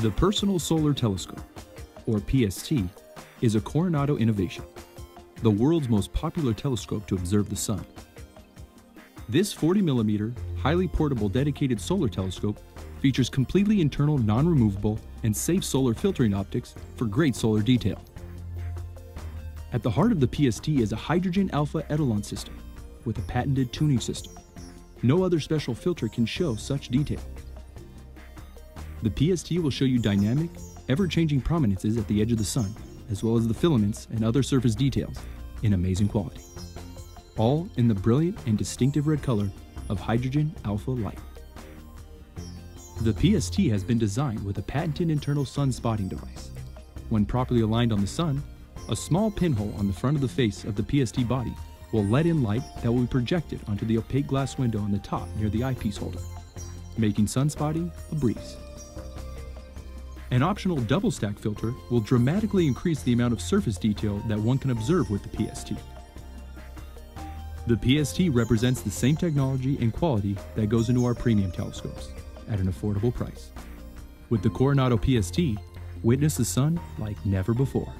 The Personal Solar Telescope, or PST, is a Coronado innovation, the world's most popular telescope to observe the sun. This 40-millimeter, highly portable dedicated solar telescope features completely internal, non-removable, and safe solar filtering optics for great solar detail. At the heart of the PST is a hydrogen-alpha etalon system with a patented tuning system. No other special filter can show such detail. The PST will show you dynamic, ever-changing prominences at the edge of the sun, as well as the filaments and other surface details in amazing quality, all in the brilliant and distinctive red color of hydrogen-alpha light. The PST has been designed with a patented internal sun spotting device. When properly aligned on the sun, a small pinhole on the front of the face of the PST body will let in light that will be projected onto the opaque glass window on the top near the eyepiece holder, making sun spotting a breeze. An optional double-stack filter will dramatically increase the amount of surface detail that one can observe with the PST. The PST represents the same technology and quality that goes into our premium telescopes at an affordable price. With the Coronado PST, witness the sun like never before.